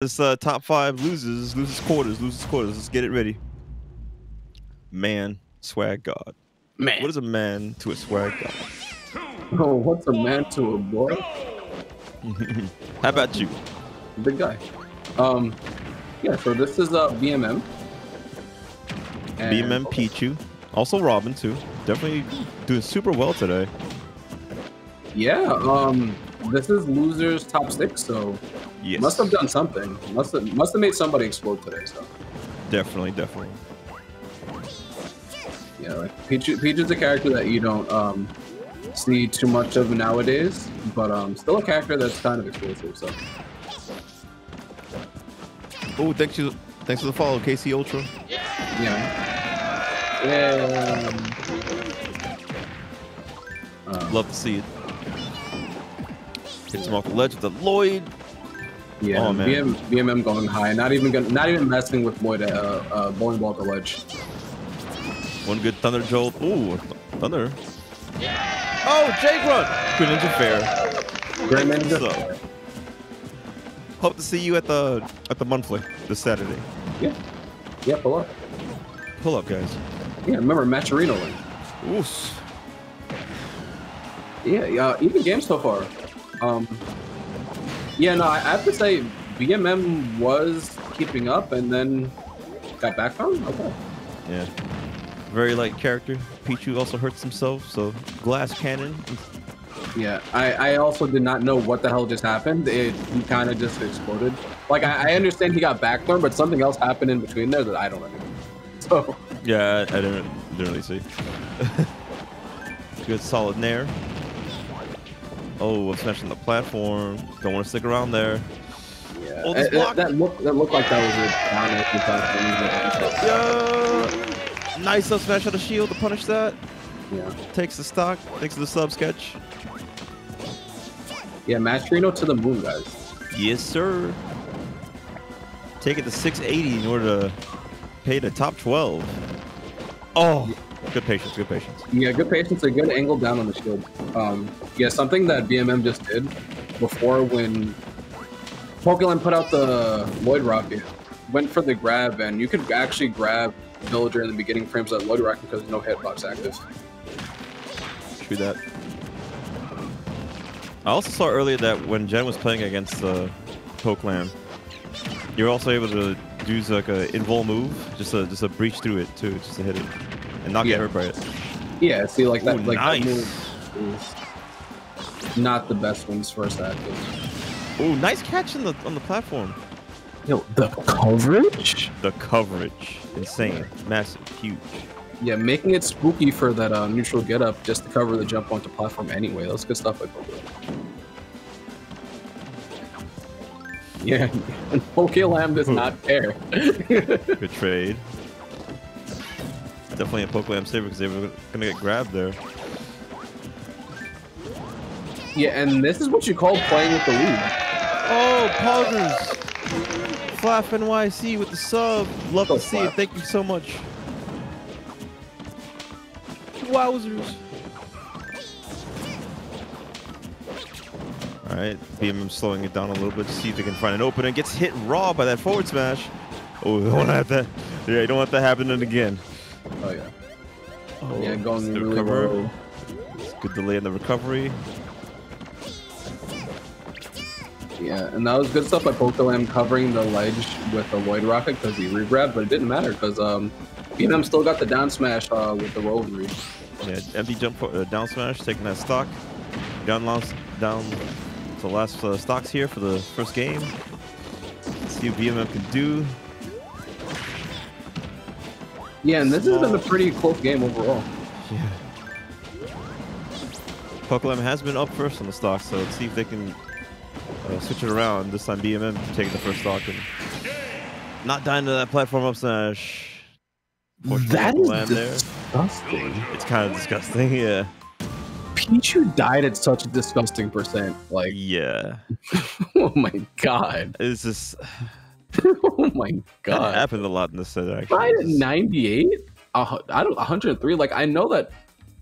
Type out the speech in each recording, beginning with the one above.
This top five loses quarters. Let's get it ready. Man, swag god. Man. What is a man to a swag god? Oh, what's a man to a boy? How about you? Big guy. Yeah, so this is BMM. And BMM Pichu. Also Robin too. Definitely doing super well today. Yeah, this is losers top 6, so yes. Must have done something. Must have made somebody explode today, so. Definitely. Yeah, like Peach is a character that you don't see too much of nowadays, but still a character that's kind of explosive, so. Oh, thanks for the follow, KC Ultra. Yeah. Love to see it. Hits him off the ledge with the Lloid. Yeah, oh, man. BMM going high. Not even messing with Lloid at Boyd Walker ledge. One good thunder jolt. Ooh, thunder. Yeah! Oh, Jaygrunt. Good interfere. Great ninja. Hope to see you at the monthly this Saturday. Yeah. Pull up. Pull up, guys. Yeah, remember Macherino win. Oof. Yeah. Even game so far. Yeah, no, I have to say BMM was keeping up and then got background. Okay. Yeah. Very light character. Pichu also hurts himself, so glass cannon. Yeah, I also did not know what the hell just happened. He kind of just exploded. Like, I understand he got backthrown, but something else happened in between there that I don't know. So. Yeah, I didn't really see. Good solid nair. Oh, smashing the platform. Don't want to stick around there. Yeah. Oh, that looked like that was a... Yeah. Nice up smash on the shield to punish that. Yeah. Takes the stock. Thanks to the sub sketch. Yeah, Macherino to the moon, guys. Yes, sir. Take it to 680 in order to pay the top 12. Oh. Yeah. Good patience. Yeah, good patience. A good angle down on the shield. Yeah, something that BMM just did before when Pokelam put out the Lloid Rocket, went for the grab, and you could actually grab Villager in the beginning frames of that Lloid Rocket because no hitbox active. True that. I also saw earlier that when Jen was playing against Pokelam, you were also able to do like a invul move, just a breach through it too, just to hit it. And not get hurt by it. Yeah, see, like that. Ooh, like nice. That move is not the best one's first active. Oh, nice catch on the platform. Yo, the coverage. The coverage, insane, massive, huge. Yeah, making it spooky for that neutral get up just to cover the jump onto platform anyway. That's good stuff. Like, yeah, and Pokelam does not care. Good trade. Definitely a Pokelam saver because they were gonna get grabbed there. Yeah, and this is what you call playing with the lead. Oh, Poggers! Flap NYC with the sub. Love to see it. Thank you so much. Wowzers! All right, BMM slowing it down a little bit to see if they can find an open. And gets hit raw by that forward smash. Oh, don't want that. Yeah, you don't want that happening again. Oh yeah. Oh yeah, going to really low. Good delay in the recovery. Yeah, and that was good stuff by Pokelam covering the ledge with the Lloid Rocket because he re-grabbed, but it didn't matter because BMM still got the down smash with the roll reach. Yeah, empty jump down smash, taking that stock. Down to the last stocks here for the first game. Let's see what BMM can do. Yeah, and this has been a pretty close game overall. Yeah. Pokelam has been up first on the stock, so let's see if they can switch it around. This time BMM taking the first stock and not dying to that platform up smash. That is disgusting. There. It's kind of disgusting, yeah. Pichu died at such a disgusting percent. Like, yeah. Oh my god. It's just... Oh my god! That happened a lot in this set. Actually, right at 98, I don't 103. Like I know that.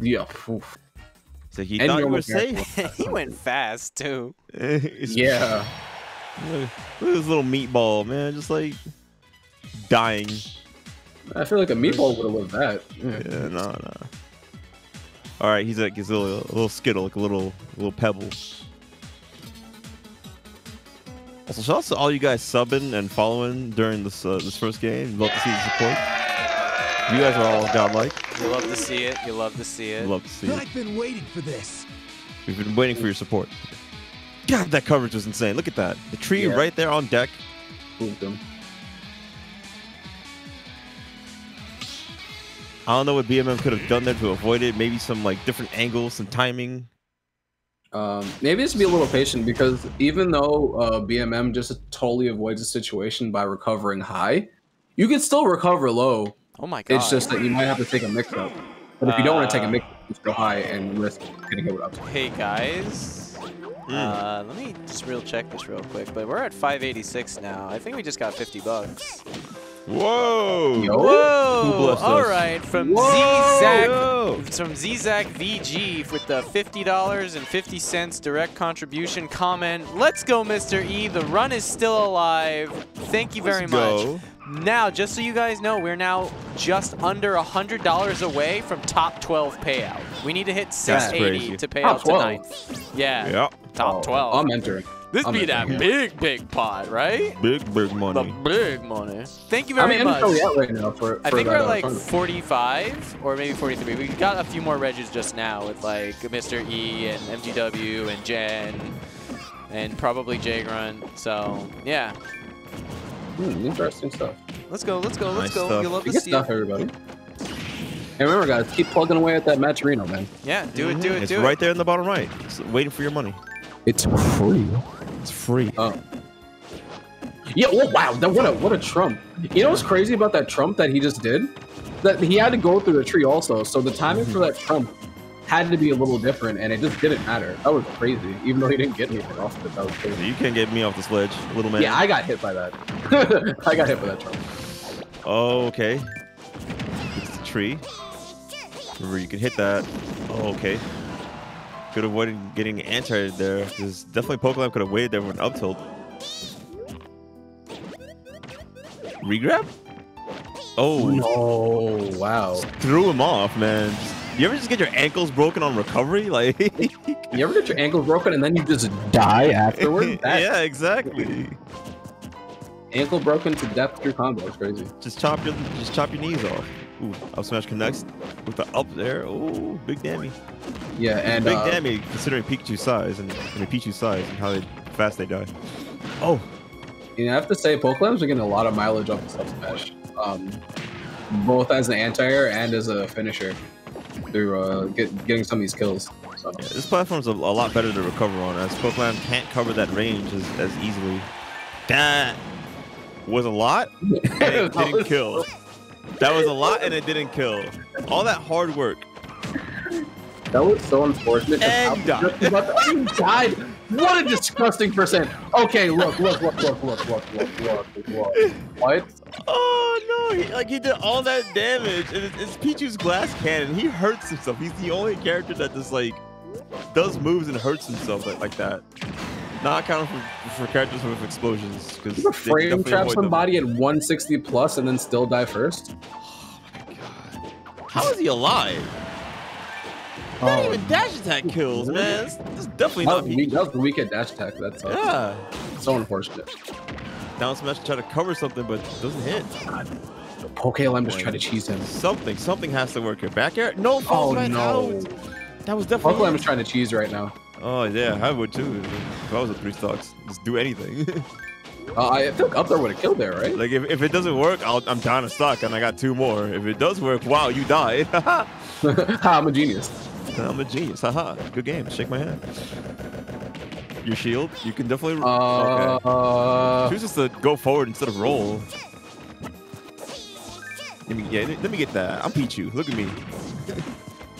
Yeah. Oof. So he thought you were safe. He went fast too. Yeah. Look at this little meatball, man. Just like dying. I feel like a meatball would have won that. Yeah, no. All right, he's like his little skittle, like a little pebble. Also, shout out to all you guys subbing and following during this first game. Love to see the support. You guys are all godlike. You love to see it. You love to see it. Love to see it. I've been waiting for this. We've been waiting for your support. God, that coverage was insane. Look at that. The tree right there on deck. Boom. I don't know what BMM could have done there to avoid it. Maybe some like different angles, some timing. Maybe just be a little patient, because even though BMM just totally avoids the situation by recovering high, you can still recover low. Oh my god! It's just that you might have to take a mix-up. But if you don't want to take a mix-up, just go high and risk getting it up. Hey guys, let me just check this real quick. But we're at 586 now. I think we just got $50. Whoa! Whoa! All right, from Z Zac VG with the $50.50 direct contribution comment. Let's go, Mr. E. The run is still alive. Thank you very much. Now, just so you guys know, we're now just under $100 away from top 12 payout. We need to hit 680 to pay out tonight. Yeah. Top 12. I'm entering. This be that big pot, right? Big money. The big money. Thank you very much. Right now for I think we're at like 45 or maybe 43. We got a few more regs just now with like Mr. E and mgw and Jen and probably Jaygrunt. So yeah, interesting stuff. Let's go. You love to see everybody. Hey, remember guys, keep plugging away at that Macherino, man. Yeah, do it. It's right there in the bottom right. It's waiting for your money. It's free. It's free. Oh. Yeah. Oh, wow. What a trump. You know what's crazy about that trump that he just did? That he had to go through the tree also. So the timing for that trump had to be a little different, and it just didn't matter. That was crazy. Even though he didn't get anything off of it, that was crazy. You can't get me off the sledge, little man. Yeah, I got hit by that. I got hit by that trump. Oh, okay. It's the tree. Remember, you can hit that. Oh, okay. Could have avoided getting anti-aired there, because definitely Pokelam could have waited there for an up tilt. Regrab? Oh. No, wow. Just threw him off, man. You ever just get your ankles broken on recovery? Like, you ever get your ankles broken and then you just die afterward? Yeah, exactly. Ankle broken to death through combo is crazy. Just chop your knees off. Ooh, up smash connects with the up there. Ooh, big damage. Yeah, and big damage considering Pikachu's size and and how fast they die. Oh, you know, I have to say Pokelams are getting a lot of mileage off the sub smash, both as an anti-air and as a finisher through getting some of these kills. So. Yeah, this platform's a lot better to recover on, as Pokelam can't cover that range as easily. That was a lot. And it didn't kill. That was a lot, and it didn't kill. All that hard work. That was so unfortunate. And you died. What a disgusting percent. Okay, look. What? Oh, no. He did all that damage. And it's Pichu's glass cannon. He hurts himself. He's the only character that just, like, does moves and hurts himself like that. Not accounting for characters with explosions. Because you frame trap somebody at 160 plus and then still die first? Oh, my God. How is he alive? Not even dash attack kills, man. That's definitely not weak. That was weak at dash attack. That's so unfortunate. Down smash to try to cover something, but doesn't hit. God. The Pokelam just tried to cheese him. Something has to work here. Back air? No. Oh, no. That was definitely. Pokelam is trying to cheese right now. Oh, yeah, I would too. If I was at 3 stocks, just do anything. I think up there would have killed there, right? Like, if it doesn't work, I'm down a stock and I got 2 more. If it does work, wow, you died. I'm a genius. Haha, good game. Shake my hand. Your shield, you can definitely. Choose just to go forward instead of roll. Let me get that. I'm Pichu. Look at me.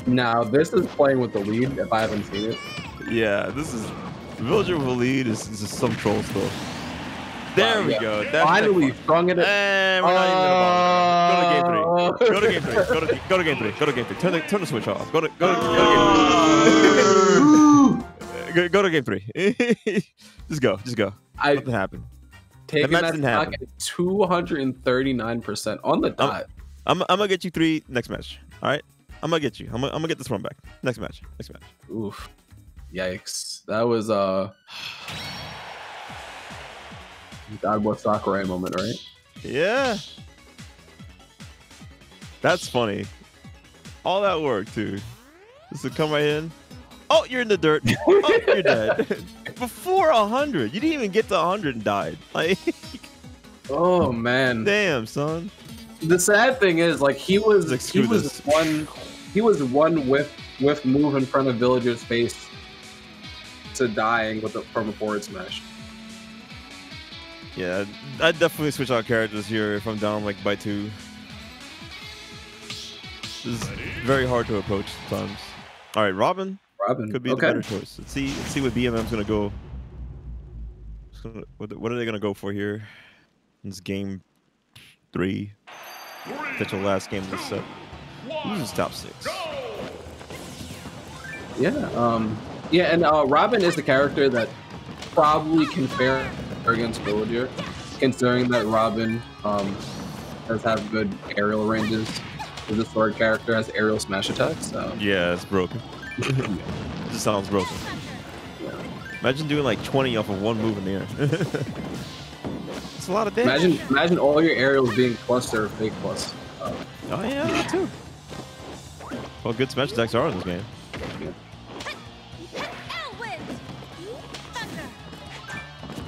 Now this is playing with the lead. If I haven't seen it. Yeah, this is Villager with the lead. This is some troll stuff. There we go. That's finally strung it. And we're not even going to game 3. Go to game 3. Turn the switch off. Go to game 3. Go to game three. Just go. Nothing happened. Taking that stock at 239% on the dot. I'm gonna get you three next match. All right, I'm gonna get you. I'm gonna get this one back. Next match. Oof. Yikes. That was dogboy Sakurai moment, right? Yeah. That's funny. All that work too. Just to come right in. Oh, you're in the dirt. Oh, you're dead. Before 100, you didn't even get to 100 and died. Like, oh man, damn son. The sad thing is, like, he was one whiff move in front of Villager's face to dying from a forward smash. Yeah, I definitely switch out characters here if I'm down like by 2. This is very hard to approach sometimes. All right, Robin could be the better choice. Let's see what BMM's gonna go. What are they gonna go for here? It's game 3. That's your last game of the set. This is top 6. Yeah. Robin is the character that probably can fare against Villager, considering that Robin does have good aerial ranges. This sword character has aerial smash attacks. So. Yeah, it's broken. It just sounds broken. Imagine doing like 20 off of one move in the air. It's a lot of damage. Imagine all your aerials being cluster or fake plus. Oh yeah, that too. Well, good smash attacks are in this game.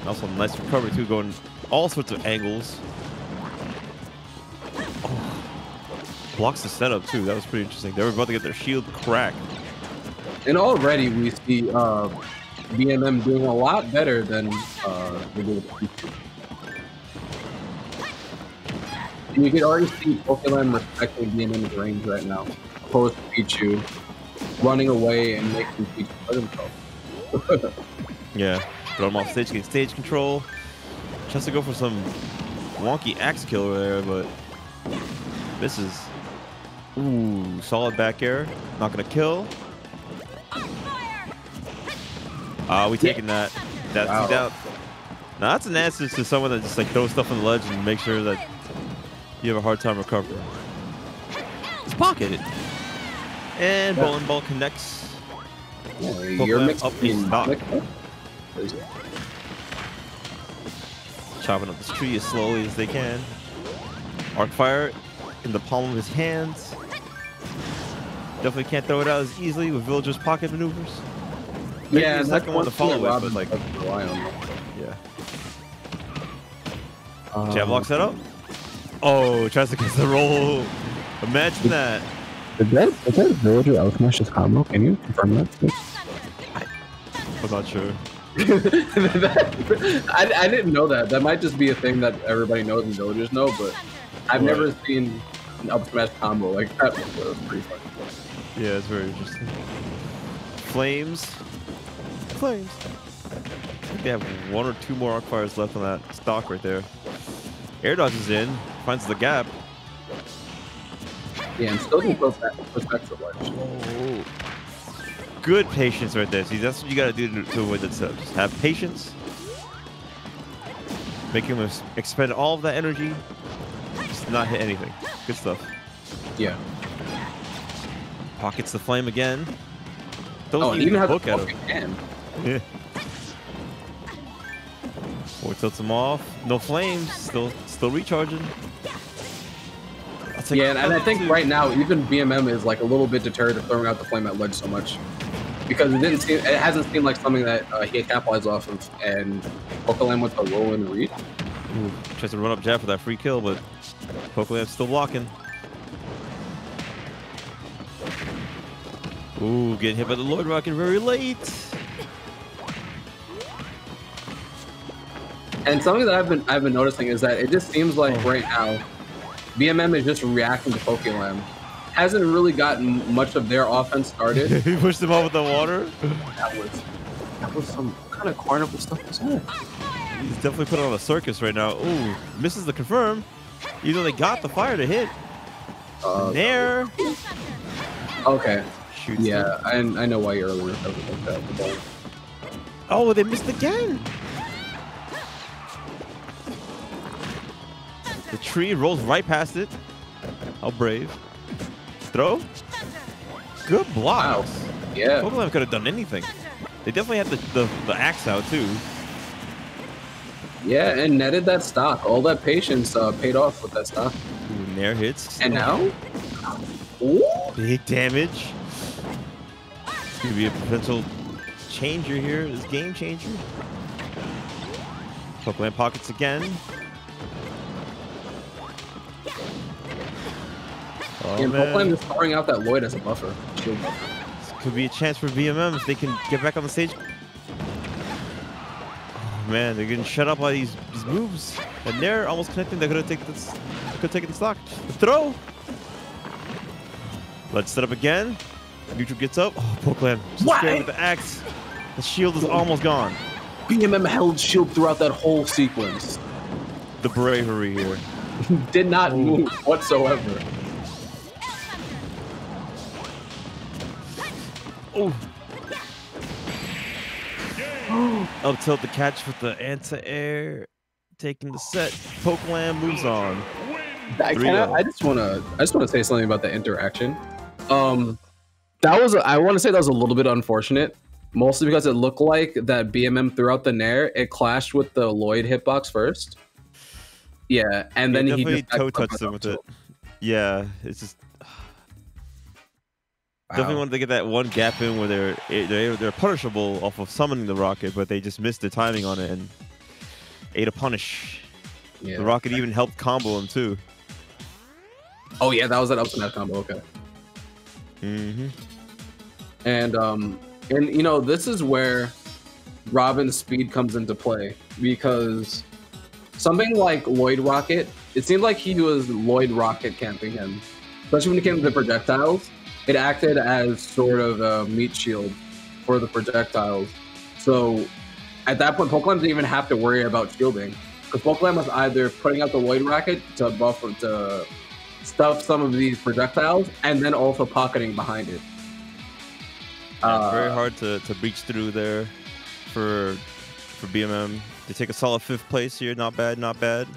Also, nice recovery too, going all sorts of angles. Blocks the setup too. That was pretty interesting. They were about to get their shield cracked. And already we see BMM doing a lot better than the game. And you can already see Pokelam respecting BMM's range right now, opposed to Pichu running away and making Pichu hurt himself. Yeah, throw him off stage, getting stage control. Tries to go for some wonky axe kill there, but this is. Ooh, solid back air. Not gonna kill. We taking that. That's wow. Down. Now that's an answer to someone that just like throws stuff on the ledge and make sure that you have a hard time recovering. It's pocketed. And bowling ball connects. Yeah, you're up in stock. Chopping up this tree as slowly as they can. Arc Fire in the palm of his hands. Definitely can't throw it out as easily with Villager's pocket maneuvers. Maybe yeah, that's the one to follow with, Robin, but like, yeah. Jab lock setup. Oh, tries to get the roll. Imagine that. Is that Villager out smash his combo? Can you confirm that? I'm not sure. I didn't know that. That might just be a thing that everybody knows and Villagers know, but I've never seen an up smash combo like that before. It was pretty fun. Yeah, it's very interesting. Flames. I think they have 1 or 2 more Arc Fires left on that stock right there. Air dodges in, finds the gap. Yeah, and still can push back to the ledge. Oh. Good patience right there. See, that's what you gotta do to avoid that setup. Just have patience. Make him expend all of that energy. Just not hit anything. Good stuff. Yeah. Pockets the flame again. Don't even have look at him. Yeah. Or tilts him off. No flames. Still recharging. Yeah, and I think right now even BMM is like a little bit deterred of throwing out the flame at ledge so much because it hasn't seemed like something that he had capitalized off of. And Pokelam with the roll and read. Ooh, tries to run up jab for that free kill, but Pokelam's still blocking. Ooh, getting hit by the Lloid Rocket very late. And something that I've been noticing is that it just seems like right now, BMM is just reacting to Pokelam. Hasn't really gotten much of their offense started. He pushed them off with the water. That was some kind of carnival stuff, wasn't it? He's definitely put on a circus right now. Ooh, misses the confirm. Even though they got the fire to hit. There. Okay. Yeah, I know why you're earlier. Oh, they missed again. The tree rolls right past it. How brave. Throw. Good block. Wow. Yeah. Pokelam could have done anything. They definitely had the axe out too. Yeah, and netted that stock. All that patience paid off with that stock. Ooh, nair hits. And now? Ooh. Big damage. This could be a potential changer here. This game changer. Pokelam pockets again. Oh, yeah, Pokelam is throwing out that Lloid as a buffer. Shield buffer. This could be a chance for BMM if they can get back on the stage. Oh, man, they're getting shut up by these moves. And they're almost connecting. They're going to take this. Could take the stock. The throw. Let's set up again. Neutral gets up. Oh, Pokelam. Scared with the axe. The shield is almost gone. BMM held shield throughout that whole sequence. The bravery here. Did not move whatsoever. Oh. Up tilt the catch with the anti-air, taking the set. Pokelam moves on. I just want to say something about the interaction. I want to say that was a little bit unfortunate, mostly because it looked like that BMM threw out the nair. It clashed with the Lloid hitbox first. Yeah, and then he just toe touched him with it. Yeah, it's just. Definitely wanted to get that one gap in where they're punishable off of summoning the rocket, but they just missed the timing on it and ate a punish. Yeah. The rocket even helped combo him too. Oh yeah, that was that up smash combo. Okay. Mm-hmm. And you know, this is where Robin's speed comes into play, because something like Lloid rocket, it seemed like he was Lloid rocket camping him, especially when it came to the projectiles. It acted as sort of a meat shield for the projectiles. So at that point, Pokelam didn't even have to worry about shielding, because Pokelam was either putting out the Lloid rocket to buffer, to stuff some of these projectiles, and then also pocketing behind it. Very hard to breach through there for BMM. They take a solid 5th place here. Not bad, not bad.